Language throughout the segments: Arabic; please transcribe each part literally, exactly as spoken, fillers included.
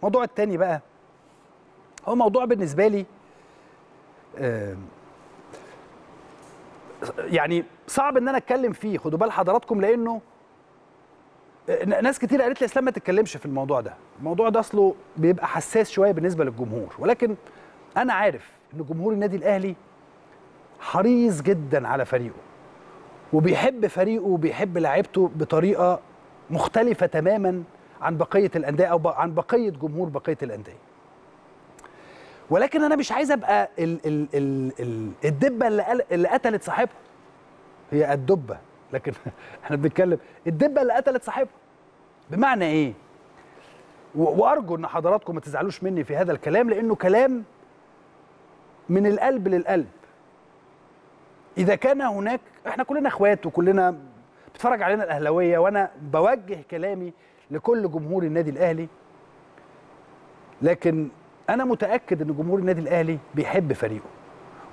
الموضوع التاني بقى هو موضوع بالنسبه لي يعني صعب ان انا اتكلم فيه، خدوا بال حضراتكم، لانه ناس كتير قالت لي اسلام ما تتكلمش في الموضوع ده، الموضوع ده اصله بيبقى حساس شويه بالنسبه للجمهور، ولكن انا عارف ان جمهور النادي الاهلي حريص جدا على فريقه وبيحب فريقه وبيحب لعيبته بطريقه مختلفه تماما عن بقيه الانديه او عن بقيه جمهور بقيه الانديه. ولكن انا مش عايز ابقى ال ال ال ال الدبه اللي, اللي قتلت صاحبها. هي الدبه، لكن احنا بنتكلم الدبه اللي قتلت صاحبها. بمعنى ايه؟ وارجو ان حضراتكم ما تزعلوش مني في هذا الكلام لانه كلام من القلب للقلب. اذا كان هناك، احنا كلنا اخوات وكلنا بتفرج علينا الاهلاويه، وانا بوجه كلامي لكل جمهور النادي الاهلي، لكن أنا متأكد إن جمهور النادي الأهلي بيحب فريقه،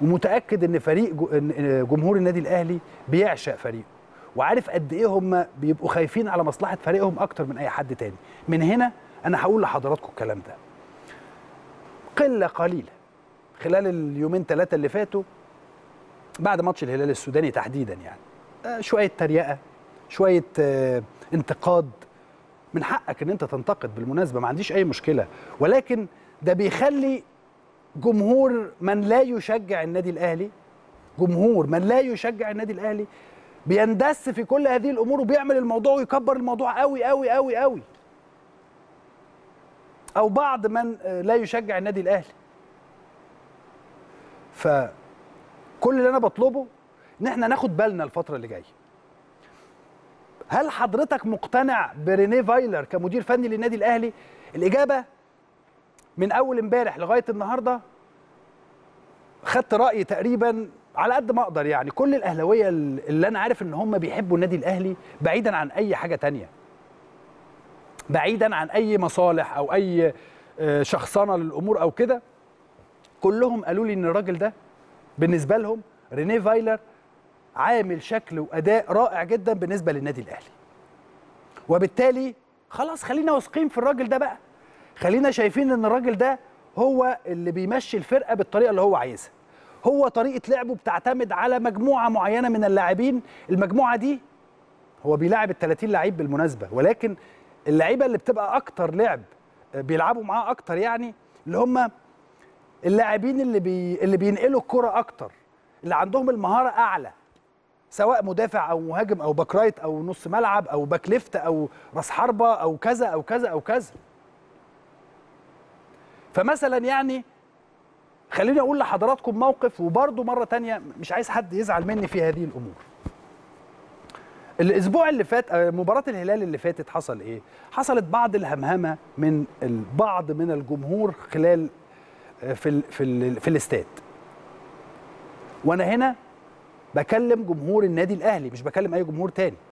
ومتأكد إن فريق جمهور النادي الأهلي بيعشق فريقه، وعارف قد إيه هم بيبقوا خايفين على مصلحة فريقهم أكتر من أي حد تاني. من هنا أنا هقول لحضراتكم الكلام ده. قلة قليلة خلال اليومين ثلاثة اللي فاتوا بعد ماتش الهلال السوداني تحديدًا، يعني شوية تريقة، شوية انتقاد. من حقك إن أنت تنتقد بالمناسبة، ما عنديش أي مشكلة، ولكن ده بيخلي جمهور من لا يشجع النادي الأهلي، جمهور من لا يشجع النادي الأهلي بيندس في كل هذه الأمور وبيعمل الموضوع ويكبر الموضوع قوي قوي قوي قوي. أو بعض من لا يشجع النادي الأهلي. فكل اللي أنا بطلبه إن احنا ناخد بالنا الفترة اللي جاية. هل حضرتك مقتنع برينيه فايلر كمدير فني للنادي الأهلي؟ الإجابة من اول امبارح لغايه النهارده خدت راي تقريبا على قد ما اقدر، يعني كل الاهلاويه اللي انا عارف ان هم بيحبوا النادي الاهلي بعيدا عن اي حاجه تانية، بعيدا عن اي مصالح او اي شخصنه للامور او كده، كلهم قالوا لي ان الراجل ده بالنسبه لهم رينيه فايلر عامل شكل واداء رائع جدا بالنسبه للنادي الاهلي، وبالتالي خلاص خلينا واثقين في الراجل ده بقى، خلينا شايفين ان الراجل ده هو اللي بيمشي الفرقه بالطريقه اللي هو عايزها. هو طريقه لعبه بتعتمد على مجموعه معينه من اللاعبين، المجموعه دي هو بيلاعب ال ثلاثين لعيب بالمناسبه، ولكن اللعيبه اللي بتبقى اكتر لعب بيلعبوا معاه اكتر، يعني اللي هم اللاعبين اللي بي اللي بينقلوا الكره اكتر، اللي عندهم المهاره اعلى، سواء مدافع او مهاجم او باك رايت او نص ملعب او باك ليفت او راس حربه او كذا او كذا او كذا. فمثلا يعني خليني اقول لحضراتكم موقف، وبرضه مره تانية مش عايز حد يزعل مني في هذه الامور. الاسبوع اللي فات مباراه الهلال اللي فاتت حصل ايه؟ حصلت بعض الهمهمه من البعض من الجمهور خلال في ال في ال في الاستاد. وانا هنا بكلم جمهور النادي الاهلي، مش بكلم اي جمهور تاني.